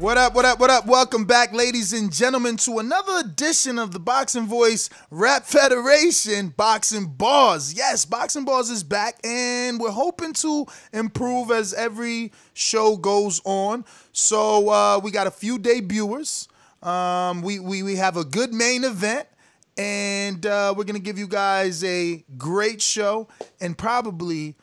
What up, what up, what up? Welcome back, ladies and gentlemen, to another edition of the Boxing Voice Rap Federation Boxing Bars. Yes, Boxing Bars is back, and we're hoping to improve as every show goes on. So we got a few debuters. We have a good main event, and we're going to give you guys a great show and probably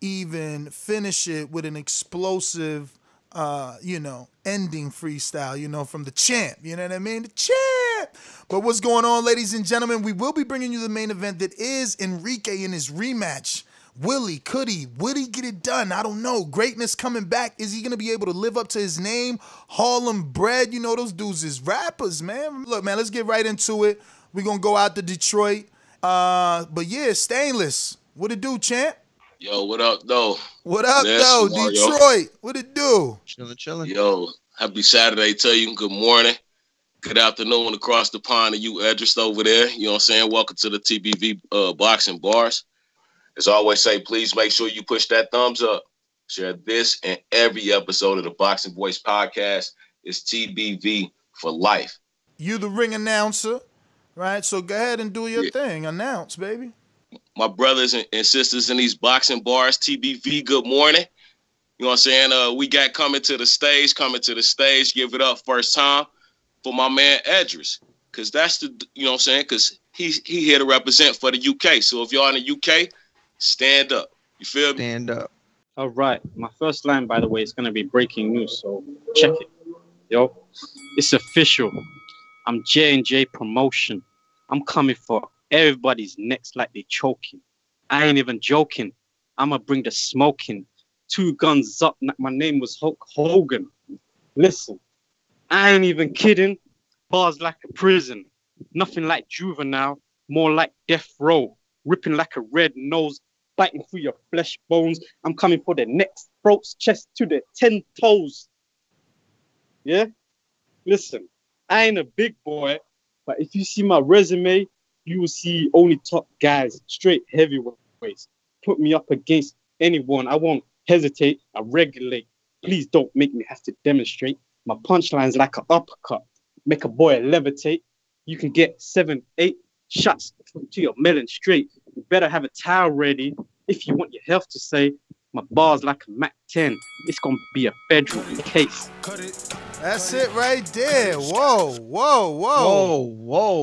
even finish it with an explosive, you know, ending freestyle, you know, from the champ. You know what I mean? The champ! But what's going on, ladies and gentlemen? We will be bringing you the main event that is Enrique in his rematch. Could he get it done? I don't know. Greatness coming back. Is he going to be able to live up to his name? Harlem Bread, you know, those dudes is rappers, man. Look, man, let's get right into it. We're going to go out to Detroit. But yeah, Stainless, what it do, champ? Yo, what up, though? What up, though, Detroit? What it do? Chilling, chilling. Yo, happy Saturday to you. Good morning. Good afternoon across the pond to you, Ediris, over there. You know what I'm saying? Welcome to the TBV Boxing Bars. As I always say, please make sure you push that thumbs up. Share this and every episode of the Boxing Voice Podcast. It's TBV for life. You the ring announcer, right? So go ahead and do your thing. Announce, baby. My brothers and sisters in these boxing bars, TBV, good morning. You know what I'm saying? We got coming to the stage, give it up first time for my man Ediris. Because that's the, you know what I'm saying? Because he here to represent for the UK. So if y'all in the UK, stand up. You feel me? Stand up. All right. My first line, by the way, is going to be breaking news. So check it. Yo, it's official. I'm J&J promotion. I'm coming for everybody's necks like they choking. I ain't even joking. I'ma bring the smoking. 2 guns up. My name was Hulk Hogan. Listen, I ain't even kidding. Bars like a prison. Nothing like juvenile. More like death row. Ripping like a red nose. Biting through your flesh bones. I'm coming for their necks, throats, chest to their 10 toes. Yeah? Listen, I ain't a big boy, but if you see my resume, you will see only top guys, straight heavyweights. Put me up against anyone. I won't hesitate. I regulate. Please don't make me have to demonstrate. My punchline's like an uppercut. Make a boy levitate. You can get 7, 8 shots to your melon straight. You better have a towel ready if you want your health to say. My bar's like a Mac 10. It's going to be a federal case. Cut it. That's it right there. Whoa, whoa, whoa. Whoa,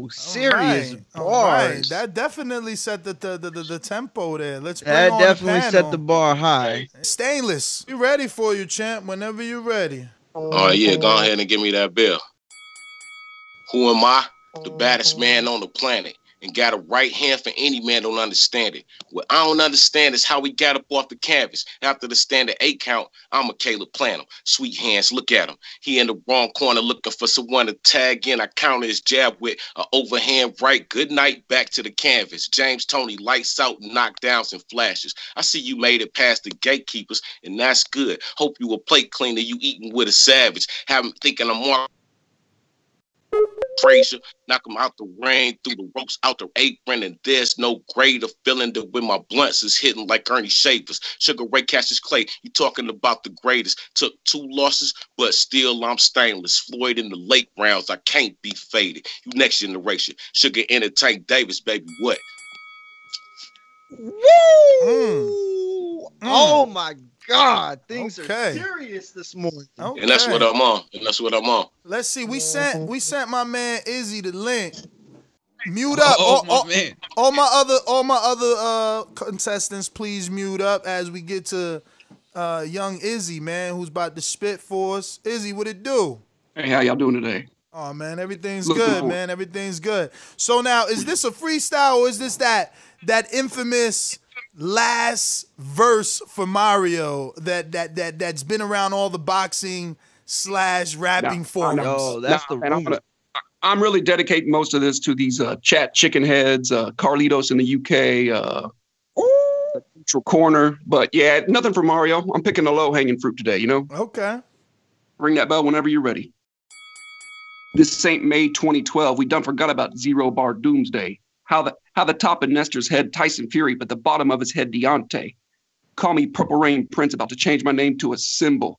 whoa. Serious bars. All right. That definitely set the tempo there. Let's bring that on definitely the set the bar high. Stainless, we ready for you, champ, whenever you're ready. Oh, yeah. Go ahead and give me that bill. Who am I? The baddest man on the planet. And got a right hand for any man don't understand it. What I don't understand is how we got up off the canvas. After the standard 8 count, I'm a Caleb Plantum. Sweet hands, look at him. He in the wrong corner looking for someone to tag in. I counter his jab with an overhand right. Good night, back to the canvas. James Tony, lights out, knockdowns and flashes. I see you made it past the gatekeepers, and that's good. Hope you a plate cleaner, you eating with a savage. Have him thinking I'm more Frazier, knock him out the ring, through the ropes, out the apron, and there's no greater feeling than when my blunts is hitting like Ernie Shavers. Sugar Ray catches Clay, you talking about the greatest. Took 2 losses, but still I'm stainless. Floyd in the late rounds, I can't be faded. You next generation, Sugar in the tank, Davis, baby, what? Woo! Oh my God. God, things are serious this morning. Okay. And that's what I'm on. Let's see. We sent my man Izzy the link. Mute up. All my other contestants, please mute up as we get to young Izzy, man, who's about to spit for us. Izzy, what it do? Hey, how y'all doing today? Oh man, everything's good, man. Everything's good. So now, is this a freestyle or is this that infamous last verse for Mario that's been around all the boxing / rapping forums? No, that's the rumor. I'm really dedicating most of this to these chat chicken heads, Carlitos in the UK, Central Corner. But yeah, nothing for Mario. I'm picking the low-hanging fruit today, you know? Okay. Ring that bell whenever you're ready. This ain't May 2012. We done forgot about Zero Bar Doomsday. How the top of Nestor's head, Tyson Fury, but the bottom of his head, Deontay. Call me Purple Rain Prince, about to change my name to a symbol.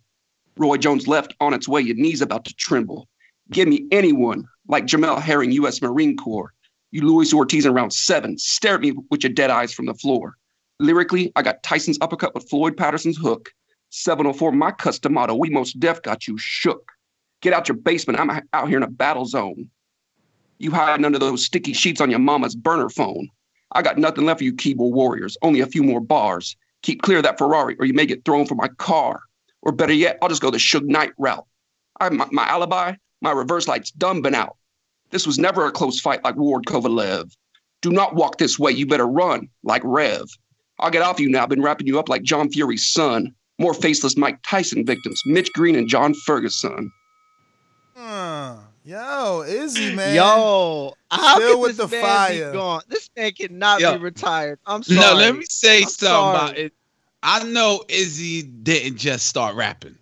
Roy Jones left on its way, your knees about to tremble. Give me anyone like Jamel Herring, U.S. Marine Corps. You Luis Ortiz in round 7. Stare at me with your dead eyes from the floor. Lyrically, I got Tyson's uppercut with Floyd Patterson's hook. 704, my custom motto, we most deaf got you shook. Get out your basement, I'm out here in a battle zone. You hiding under those sticky sheets on your mama's burner phone. I got nothing left for you keyboard warriors, only a few more bars. Keep clear of that Ferrari or you may get thrown from my car. Or better yet, I'll just go the Suge Knight route. My alibi, my reverse light's done been out. This was never a close fight like Ward Kovalev. Do not walk this way, you better run like Rev. I'll get off you now, I've been wrapping you up like John Fury's son. More faceless Mike Tyson victims, Mitch Green and John Ferguson. Yo, Izzy, man. Yo, how still with the fire. Gone? This man cannot be retired. I'm sorry. No, let me say something about it. I know Izzy didn't just start rapping.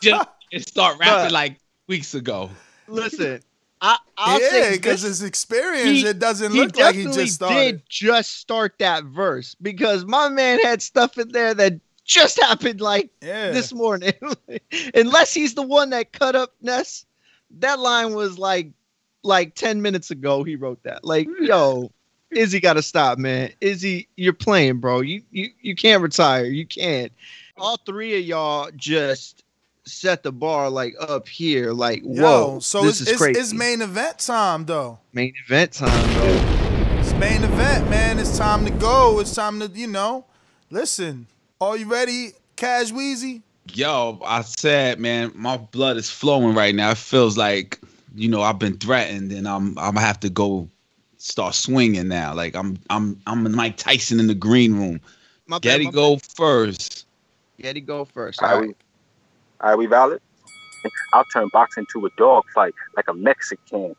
Just start rapping like weeks ago. Listen, I'll because his experience, it doesn't look like he just started. He did just start that verse because my man had stuff in there that just happened like this morning. Unless he's the one that cut up Ness, that line was like 10 minutes ago he wrote that. Like, yo, Izzy got to stop, man. Izzy, you're playing, bro. You can't retire. You can't. All three of y'all just set the bar like up here, like whoa. So this is crazy. It's main event time, though. Main event time, bro. It's main event, man. It's time to go. It's time to, you know, listen. Are you ready, Cash Weezy? Yo, I said, man, my blood is flowing right now. It feels like, you know, I've been threatened, and I'm gonna have to go start swinging now. Like I'm Mike Tyson in the green room. Getty go first. Getty go first. Are we valid? I'll turn boxing to a dog fight like a Mexican.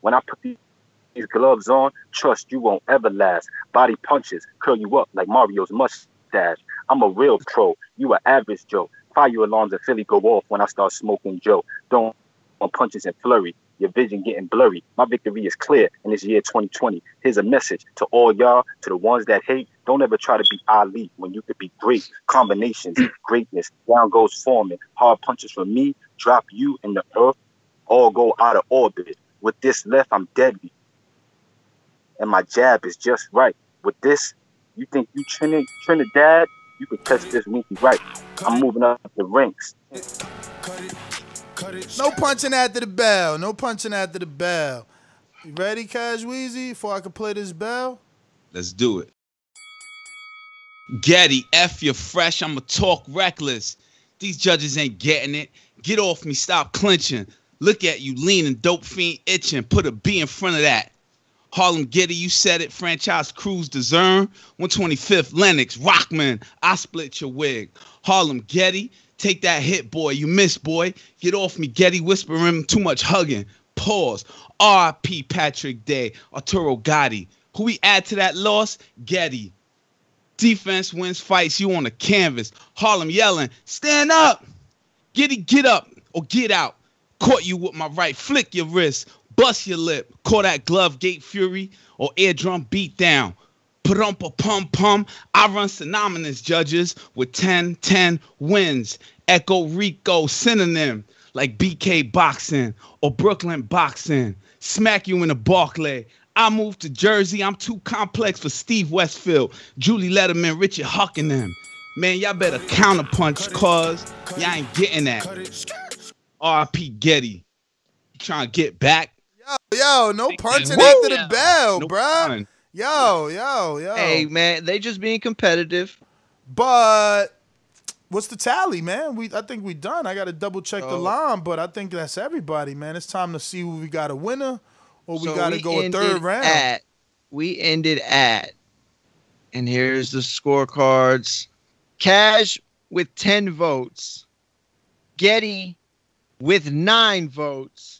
When I put these gloves on, trust you won't ever last. Body punches curl you up like Mario's mustache. I'm a real pro. You an average Joe. Fire alarms in Philly go off when I start smoking Joe. Don't want punches and flurry. Your vision getting blurry. My victory is clear in this year 2020. Here's a message to all y'all, to the ones that hate. Don't ever try to be Ali when you could be great. Combinations, greatness, down goes Foreman. Hard punches from me, drop you in the earth. All go out of orbit. With this left, I'm deadly. And my jab is just right. With this, you think you Trinidad? You could catch this winky right. I'm moving up the ranks. No punching after the bell. No punching after the bell. You ready, Cash Weezy, before I can play this bell? Let's do it. Getty, F you're fresh. I'ma talk reckless. These judges ain't getting it. Get off me. Stop clinching. Look at you leaning, dope fiend itching. Put a B in front of that. Harlem Getty, you said it. Franchise Cruz, Desern, 125th, Lennox, Rockman. I split your wig. Harlem Getty, take that hit, boy. You missed, boy. Get off me, Getty. Whispering too much hugging. Pause. R.P. Patrick Day, Arturo Gotti. Who we add to that loss? Getty. Defense wins fights. You on the canvas. Harlem yelling, stand up. Getty, get up or get out. Caught you with my right. Flick your wrist. Bust your lip, call that glove gate fury or eardrum beat down. Pum-pum-pum-pum, I run synonymous judges with 10-10 wins. Echo Rico synonym like BK boxing or Brooklyn boxing. Smack you in the Barclay. I moved to Jersey, I'm too complex for Steve Westfield, Julie Letterman, Richard Huck and them. Man, y'all better counterpunch cause y'all ain't getting that. R.P. Getty, trying to get back. Yo, no punching after the bell, no bruh. Fun. Yo. Hey, man, they just being competitive. But what's the tally, man? I think we done. I got to double check the line, but I think that's everybody, man. It's time to see who we got a winner or we got to go a third round. And here's the scorecards. Cash with 10 votes. Getty with 9 votes.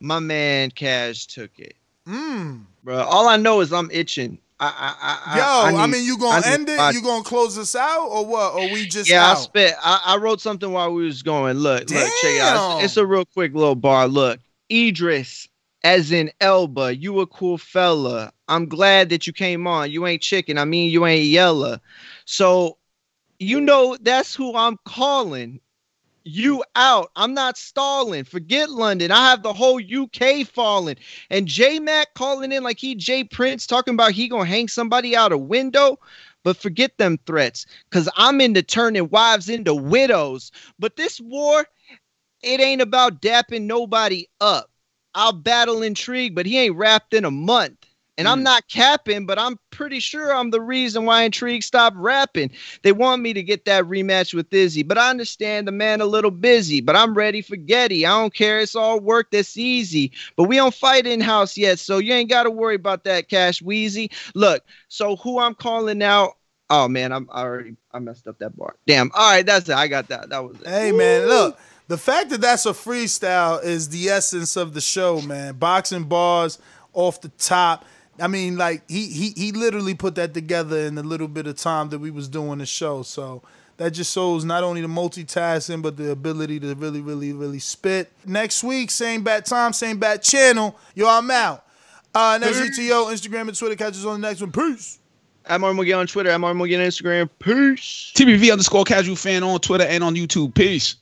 My man Cash took it. Bro, all I know is I'm itching. I mean, you gonna end it? You gonna close us out or what? Or we just out? I wrote something while we was going. Look, check it out. It's a real quick little bar. Look, Ediris, as in Elba, you a cool fella. I'm glad that you came on. You ain't chicken. I mean, you ain't yeller. So you know that's who I'm calling you out. I'm not stalling. Forget London. I have the whole UK falling. And J-Mac calling in like he J Prince, talking about he gonna hang somebody out a window. But forget them threats, because I'm into turning wives into widows. But this war, it ain't about dapping nobody up. I'll battle Intrigue, but he ain't rapped in a month. And I'm not capping, but I'm pretty sure I'm the reason why Intrigue stopped rapping. They want me to get that rematch with Izzy, but I understand the man a little busy, but I'm ready for Getty. I don't care. It's all work that's easy, but we don't fight in-house yet, so you ain't got to worry about that, Cash Wheezy. Look, so who I'm calling out. Oh, man, I messed up that bar. Damn. All right, that's it. I got that. That was it. Hey, man, look. The fact that that's a freestyle is the essence of the show, man. Boxing Bars off the top. I mean, like, he literally put that together in the little bit of time that we was doing the show. So that just shows not only the multitasking, but the ability to really, really, really spit. Next week, same bat time, same bat channel. Yo, I'm out. Next week to yo, Instagram and Twitter. Catch us on the next one. Peace. I'm Marmugia on Twitter. I'm Marmugia on Instagram. Peace. TBV_casual fan on Twitter and on YouTube. Peace.